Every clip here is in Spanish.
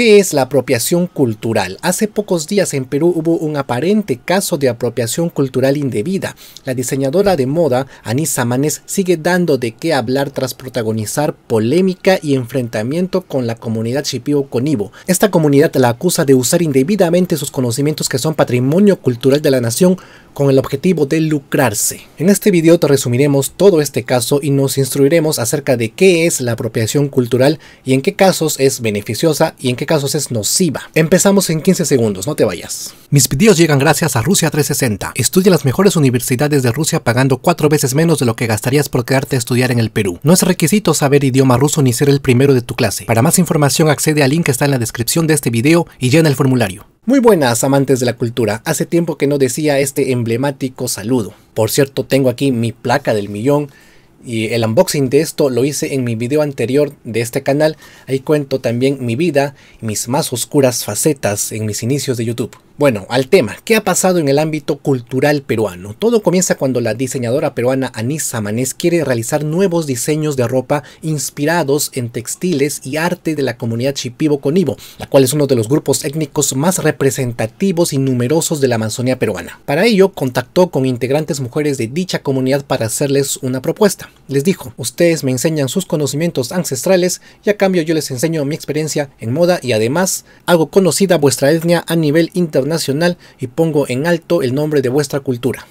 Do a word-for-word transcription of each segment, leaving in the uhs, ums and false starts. ¿Qué es la apropiación cultural? Hace pocos días en Perú hubo un aparente caso de apropiación cultural indebida. La diseñadora de moda, Anissa Manes, sigue dando de qué hablar tras protagonizar polémica y enfrentamiento con la comunidad Shipibo-Conibo. Esta comunidad la acusa de usar indebidamente sus conocimientos, que son patrimonio cultural de la nación, con el objetivo de lucrarse. En este video te resumiremos todo este caso y nos instruiremos acerca de qué es la apropiación cultural y en qué casos es beneficiosa y en qué casos es nociva. Empezamos en quince segundos, no te vayas. Mis videos llegan gracias a Rusia trescientos sesenta. Estudia las mejores universidades de Rusia pagando cuatro veces menos de lo que gastarías por quedarte a estudiar en el Perú. No es requisito saber idioma ruso ni ser el primero de tu clase. Para más información accede al link que está en la descripción de este video y llena el formulario. Muy buenas, amantes de la cultura. Hace tiempo que no decía este emblemático saludo. Por cierto, tengo aquí mi placa del millón. Y el unboxing de esto lo hice en mi video anterior de este canal. Ahí cuento también mi vida y mis más oscuras facetas en mis inicios de YouTube. Bueno, al tema, ¿qué ha pasado en el ámbito cultural peruano? Todo comienza cuando la diseñadora peruana Anissa Manes quiere realizar nuevos diseños de ropa inspirados en textiles y arte de la comunidad Shipibo-Conibo, la cual es uno de los grupos étnicos más representativos y numerosos de la Amazonía peruana. Para ello, contactó con integrantes mujeres de dicha comunidad para hacerles una propuesta. Les dijo: ustedes me enseñan sus conocimientos ancestrales y a cambio yo les enseño mi experiencia en moda y además hago conocida vuestra etnia a nivel internacional y pongo en alto el nombre de vuestra cultura.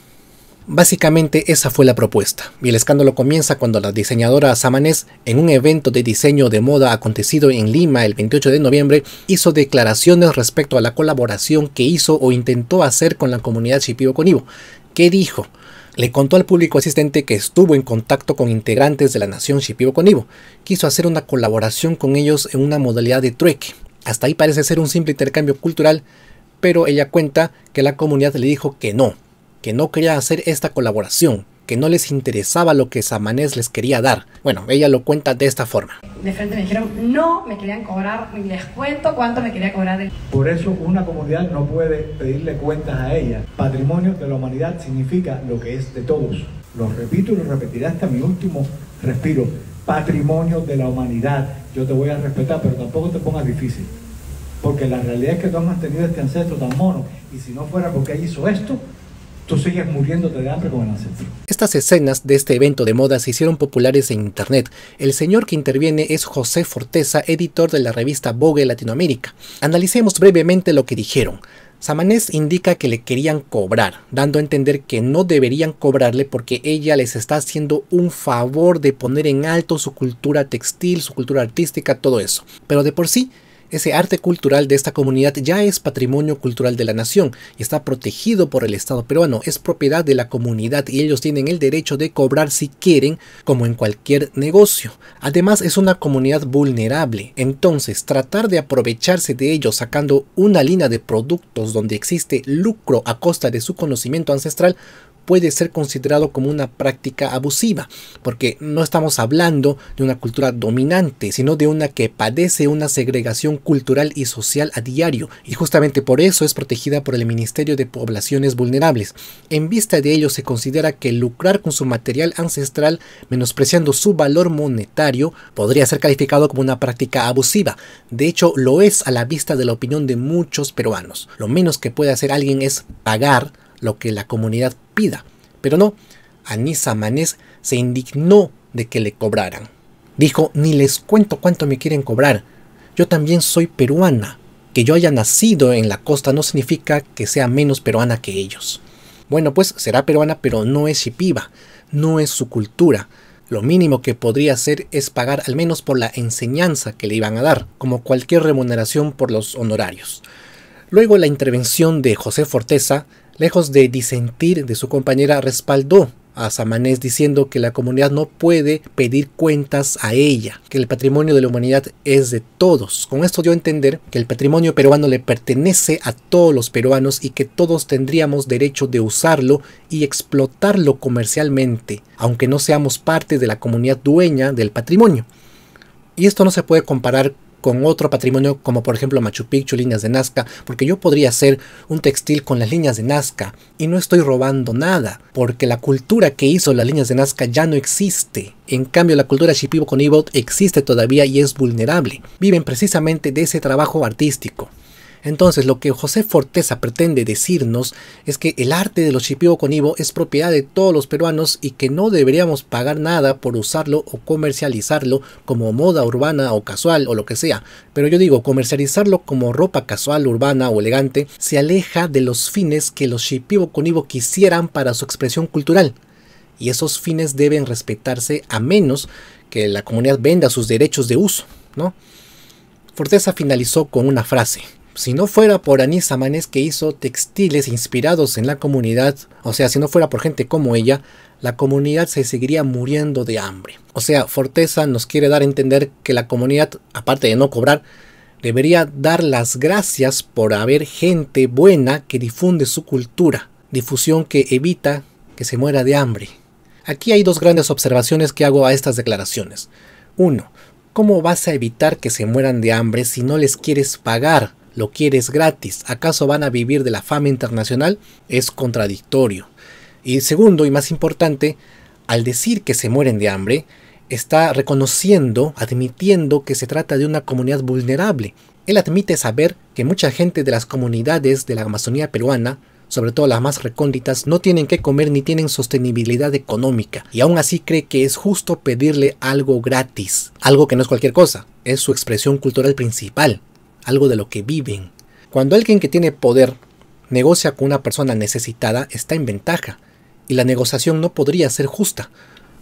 Básicamente esa fue la propuesta, y el escándalo comienza cuando la diseñadora Manes, en un evento de diseño de moda acontecido en Lima el veintiocho de noviembre, hizo declaraciones respecto a la colaboración que hizo o intentó hacer con la comunidad Shipibo-Conibo. ¿Qué dijo? Le contó al público asistente que estuvo en contacto con integrantes de la nación Shipibo-Conibo. Quiso hacer una colaboración con ellos en una modalidad de trueque. Hasta ahí parece ser un simple intercambio cultural, pero ella cuenta que la comunidad le dijo que no, que no quería hacer esta colaboración, que no les interesaba lo que Manes les quería dar. Bueno, ella lo cuenta de esta forma. De frente me dijeron no, me querían cobrar, ni les cuento cuánto me quería cobrar. De... Por eso una comunidad no puede pedirle cuentas a ella. Patrimonio de la humanidad significa lo que es de todos. Lo repito y lo repetiré hasta mi último respiro. Patrimonio de la humanidad. Yo te voy a respetar, pero tampoco te pongas difícil. Porque la realidad es que tú has mantenido este ancestro tan mono. Y si no fuera porque ella hizo esto, tú sigues muriéndote de hambre como el ancestro. Estas escenas de este evento de moda se hicieron populares en internet. El señor que interviene es José Forteza, editor de la revista Vogue Latinoamérica. Analicemos brevemente lo que dijeron. Manes indica que le querían cobrar, dando a entender que no deberían cobrarle porque ella les está haciendo un favor de poner en alto su cultura textil, su cultura artística, todo eso. Pero de por sí, ese arte cultural de esta comunidad ya es patrimonio cultural de la nación y está protegido por el Estado peruano, es propiedad de la comunidad y ellos tienen el derecho de cobrar si quieren, como en cualquier negocio. Además, es una comunidad vulnerable, entonces tratar de aprovecharse de ellos sacando una línea de productos donde existe lucro a costa de su conocimiento ancestral puede ser considerado como una práctica abusiva, porque no estamos hablando de una cultura dominante, sino de una que padece una segregación cultural y social a diario, y justamente por eso es protegida por el Ministerio de Poblaciones Vulnerables. En vista de ello, se considera que lucrar con su material ancestral, menospreciando su valor monetario, podría ser calificado como una práctica abusiva. De hecho, lo es a la vista de la opinión de muchos peruanos. Lo menos que puede hacer alguien es pagar lo que la comunidad pida. Pero no, Anissa Manes se indignó de que le cobraran. Dijo: ni les cuento cuánto me quieren cobrar. Yo también soy peruana. Que yo haya nacido en la costa no significa que sea menos peruana que ellos. Bueno, pues será peruana, pero no es shipiba, no es su cultura. Lo mínimo que podría hacer es pagar al menos por la enseñanza que le iban a dar, como cualquier remuneración por los honorarios. Luego la intervención de José Forteza, lejos de disentir de su compañera, respaldó a Manes diciendo que la comunidad no puede pedir cuentas a ella, que el patrimonio de la humanidad es de todos. Con esto dio a entender que el patrimonio peruano le pertenece a todos los peruanos y que todos tendríamos derecho de usarlo y explotarlo comercialmente, aunque no seamos parte de la comunidad dueña del patrimonio. Y esto no se puede comparar con otro patrimonio como por ejemplo Machu Picchu, líneas de Nazca, porque yo podría hacer un textil con las líneas de Nazca y no estoy robando nada, porque la cultura que hizo las líneas de Nazca ya no existe. En cambio la cultura shipibo-konibot existe todavía y es vulnerable, viven precisamente de ese trabajo artístico. Entonces lo que José Forteza pretende decirnos es que el arte de los shipibo-konibo es propiedad de todos los peruanos y que no deberíamos pagar nada por usarlo o comercializarlo como moda urbana o casual o lo que sea. Pero yo digo, comercializarlo como ropa casual, urbana o elegante se aleja de los fines que los shipibo-konibo quisieran para su expresión cultural. Y esos fines deben respetarse a menos que la comunidad venda sus derechos de uso, ¿no? Forteza finalizó con una frase: si no fuera por Anissa Manés, que hizo textiles inspirados en la comunidad, o sea, si no fuera por gente como ella, la comunidad se seguiría muriendo de hambre. O sea, Forteza nos quiere dar a entender que la comunidad, aparte de no cobrar, debería dar las gracias por haber gente buena que difunde su cultura, difusión que evita que se muera de hambre. Aquí hay dos grandes observaciones que hago a estas declaraciones. Uno, ¿cómo vas a evitar que se mueran de hambre si no les quieres pagar? ¿Lo quieres gratis? ¿Acaso van a vivir de la fama internacional? Es contradictorio. Y segundo, y más importante, al decir que se mueren de hambre, está reconociendo, admitiendo que se trata de una comunidad vulnerable. Él admite saber que mucha gente de las comunidades de la Amazonía peruana, sobre todo las más recónditas, no tienen que comer ni tienen sostenibilidad económica, y aún así cree que es justo pedirle algo gratis, algo que no es cualquier cosa, es su expresión cultural principal, algo de lo que viven. Cuando alguien que tiene poder negocia con una persona necesitada, está en ventaja, y la negociación no podría ser justa.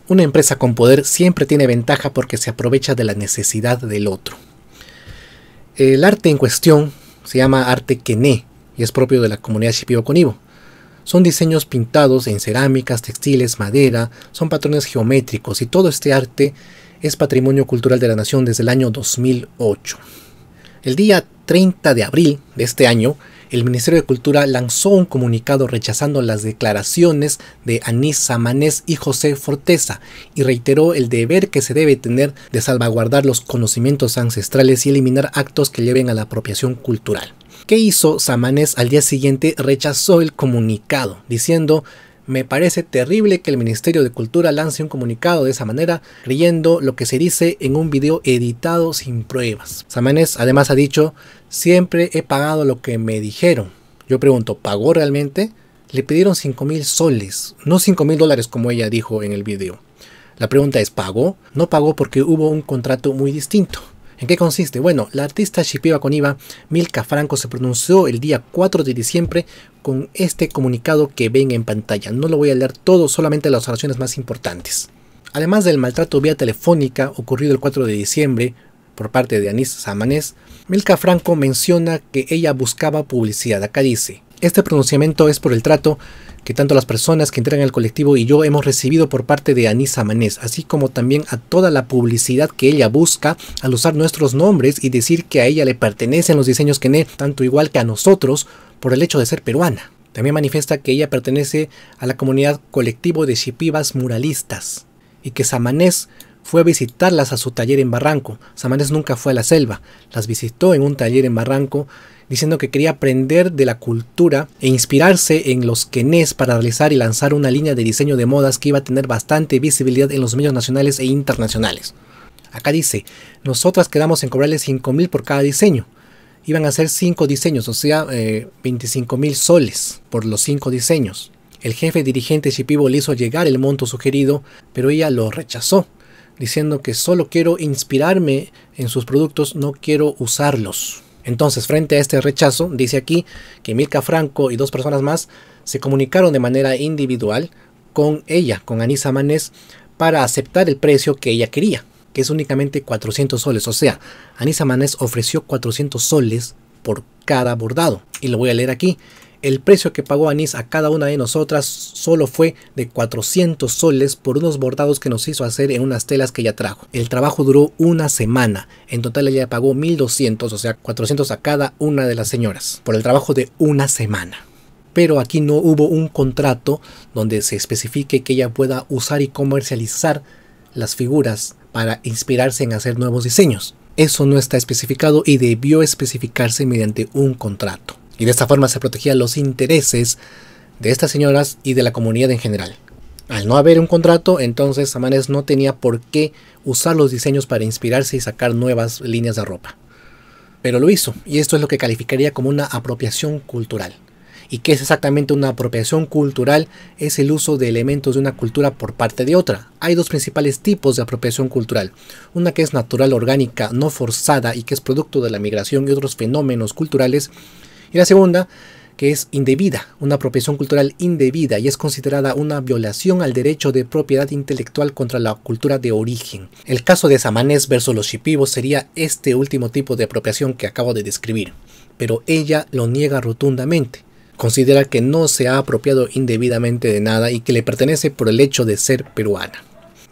Una empresa con poder siempre tiene ventaja porque se aprovecha de la necesidad del otro. El arte en cuestión se llama arte quené y es propio de la comunidad shipibo-konibo. Son diseños pintados en cerámicas, textiles, madera, son patrones geométricos, y todo este arte es patrimonio cultural de la nación desde el año dos mil ocho. El día treinta de abril de este año, el Ministerio de Cultura lanzó un comunicado rechazando las declaraciones de Anissa Manés y José Forteza y reiteró el deber que se debe tener de salvaguardar los conocimientos ancestrales y eliminar actos que lleven a la apropiación cultural. ¿Qué hizo Manés? Al día siguiente rechazó el comunicado diciendo: me parece terrible que el Ministerio de Cultura lance un comunicado de esa manera, creyendo lo que se dice en un video editado sin pruebas. Manés además ha dicho: siempre he pagado lo que me dijeron. Yo pregunto, ¿pagó realmente? Le pidieron cinco mil soles, no cinco mil dólares como ella dijo en el video. La pregunta es, ¿pagó? No pagó porque hubo un contrato muy distinto. ¿En qué consiste? Bueno, la artista shipibo-koniba Milka Franco se pronunció el día cuatro de diciembre con este comunicado que ven en pantalla. No lo voy a leer todo, solamente las oraciones más importantes. Además del maltrato vía telefónica ocurrido el cuatro de diciembre por parte de Anissa Manés, Milka Franco menciona que ella buscaba publicidad. Acá dice: este pronunciamiento es por el trato que tanto las personas que entran al colectivo y yo hemos recibido por parte de Anissa Manés, así como también a toda la publicidad que ella busca al usar nuestros nombres y decir que a ella le pertenecen los diseños quené, tanto igual que a nosotros, por el hecho de ser peruana. También manifiesta que ella pertenece a la comunidad colectivo de shipibas muralistas y que Manés fue a visitarlas a su taller en Barranco. Manés nunca fue a la selva, las visitó en un taller en Barranco, diciendo que quería aprender de la cultura e inspirarse en los quenés para realizar y lanzar una línea de diseño de modas que iba a tener bastante visibilidad en los medios nacionales e internacionales. Acá dice: nosotras quedamos en cobrarle cinco mil por cada diseño. Iban a hacer cinco diseños, o sea, eh, veinticinco mil soles por los cinco diseños. El jefe dirigente shipibo le hizo llegar el monto sugerido, pero ella lo rechazó, diciendo que solo quiero inspirarme en sus productos, no quiero usarlos. Entonces, frente a este rechazo, dice aquí que Milka Franco y dos personas más se comunicaron de manera individual con ella, con Anissa Manés, para aceptar el precio que ella quería, que es únicamente cuatrocientos soles. O sea, Anissa Manés ofreció cuatrocientos soles por cada bordado. Y lo voy a leer aquí. El precio que pagó Anís a cada una de nosotras solo fue de cuatrocientos soles por unos bordados que nos hizo hacer en unas telas que ella trajo. El trabajo duró una semana. En total ella pagó mil doscientos, o sea, cuatrocientos a cada una de las señoras por el trabajo de una semana. Pero aquí no hubo un contrato donde se especifique que ella pueda usar y comercializar las figuras para inspirarse en hacer nuevos diseños. eso no está especificado y debió especificarse mediante un contrato. Y de esta forma se protegían los intereses de estas señoras y de la comunidad en general. Al no haber un contrato, entonces Samanes no tenía por qué usar los diseños para inspirarse y sacar nuevas líneas de ropa. Pero lo hizo, y esto es lo que calificaría como una apropiación cultural. ¿Y qué es exactamente una apropiación cultural? Es el uso de elementos de una cultura por parte de otra. Hay dos principales tipos de apropiación cultural. Una que es natural, orgánica, no forzada y que es producto de la migración y otros fenómenos culturales. Y la segunda, que es indebida, una apropiación cultural indebida y es considerada una violación al derecho de propiedad intelectual contra la cultura de origen. El caso de Samanés versus los Shipibo sería este último tipo de apropiación que acabo de describir, pero ella lo niega rotundamente. Considera que no se ha apropiado indebidamente de nada y que le pertenece por el hecho de ser peruana.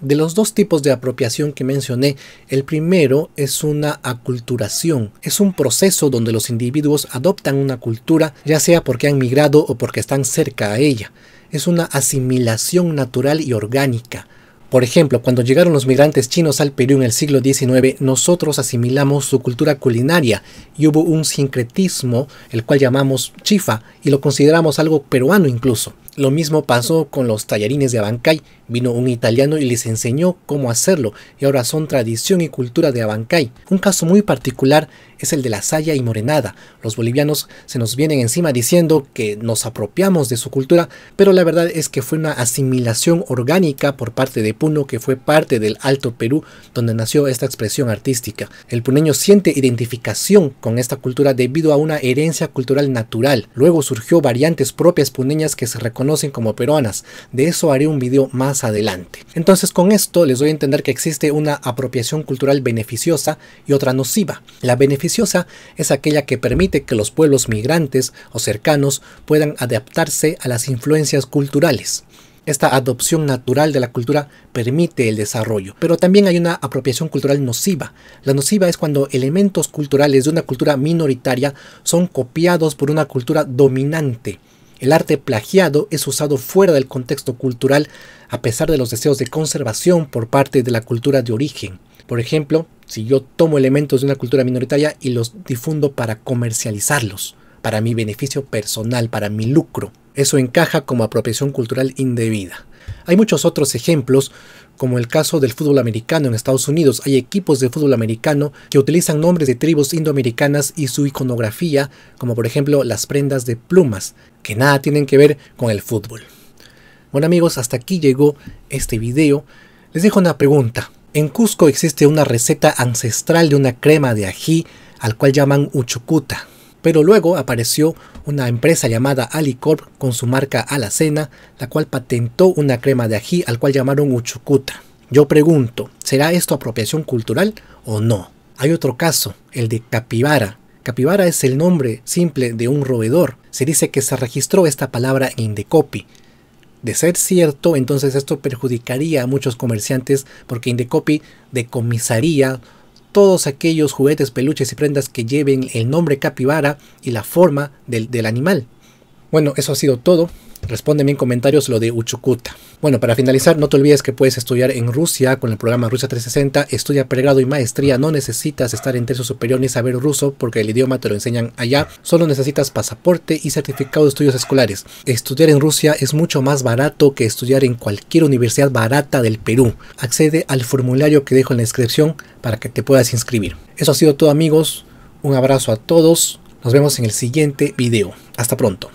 De los dos tipos de apropiación que mencioné, el primero es una aculturación. Es un proceso donde los individuos adoptan una cultura, ya sea porque han migrado o porque están cerca a ella. Es una asimilación natural y orgánica. Por ejemplo, cuando llegaron los migrantes chinos al Perú en el siglo diecinueve, nosotros asimilamos su cultura culinaria y hubo un sincretismo, el cual llamamos chifa, y lo consideramos algo peruano incluso. Lo mismo pasó con los tallarines de Abancay. Vino un italiano y les enseñó cómo hacerlo, y ahora son tradición y cultura de Abancay. Un caso muy particular es el de la saya y morenada. Los bolivianos se nos vienen encima diciendo que nos apropiamos de su cultura, pero la verdad es que fue una asimilación orgánica por parte de Puno, que fue parte del Alto Perú, donde nació esta expresión artística. El puneño siente identificación con esta cultura debido a una herencia cultural natural. Luego surgió variantes propias puneñas que se reconocen conocen como peruanas. De eso haré un video más adelante. Entonces, con esto les doy a entender que existe una apropiación cultural beneficiosa y otra nociva. La beneficiosa es aquella que permite que los pueblos migrantes o cercanos puedan adaptarse a las influencias culturales. Esta adopción natural de la cultura permite el desarrollo, pero también hay una apropiación cultural nociva. La nociva es cuando elementos culturales de una cultura minoritaria son copiados por una cultura dominante. El arte plagiado es usado fuera del contexto cultural a pesar de los deseos de conservación por parte de la cultura de origen. Por ejemplo, si yo tomo elementos de una cultura minoritaria y los difundo para comercializarlos, para mi beneficio personal, para mi lucro, eso encaja como apropiación cultural indebida. Hay muchos otros ejemplos, como el caso del fútbol americano en Estados Unidos. Hay equipos de fútbol americano que utilizan nombres de tribus indoamericanas y su iconografía, como por ejemplo las prendas de plumas, que nada tienen que ver con el fútbol. Bueno amigos, hasta aquí llegó este video. Les dejo una pregunta. En Cusco existe una receta ancestral de una crema de ají al cual llaman uchucuta. Pero luego apareció una empresa llamada Alicorp con su marca Alacena, la cual patentó una crema de ají al cual llamaron uchucuta. Yo pregunto, ¿será esto apropiación cultural o no? Hay otro caso, el de capibara. Capibara es el nombre simple de un roedor. Se dice que se registró esta palabra en Indecopi. De ser cierto, entonces esto perjudicaría a muchos comerciantes porque Indecopi decomisaría todos aquellos juguetes, peluches y prendas que lleven el nombre capibara y la forma del, del animal. Bueno, eso ha sido todo. Respóndeme en comentarios lo de uchucuta. Bueno, para finalizar, no te olvides que puedes estudiar en Rusia con el programa Rusia trescientos sesenta. Estudia pregrado y maestría. No necesitas estar en tercio superior ni saber ruso porque el idioma te lo enseñan allá. Solo necesitas pasaporte y certificado de estudios escolares. Estudiar en Rusia es mucho más barato que estudiar en cualquier universidad barata del Perú. Accede al formulario que dejo en la descripción para que te puedas inscribir. Eso ha sido todo amigos. Un abrazo a todos. Nos vemos en el siguiente video. Hasta pronto.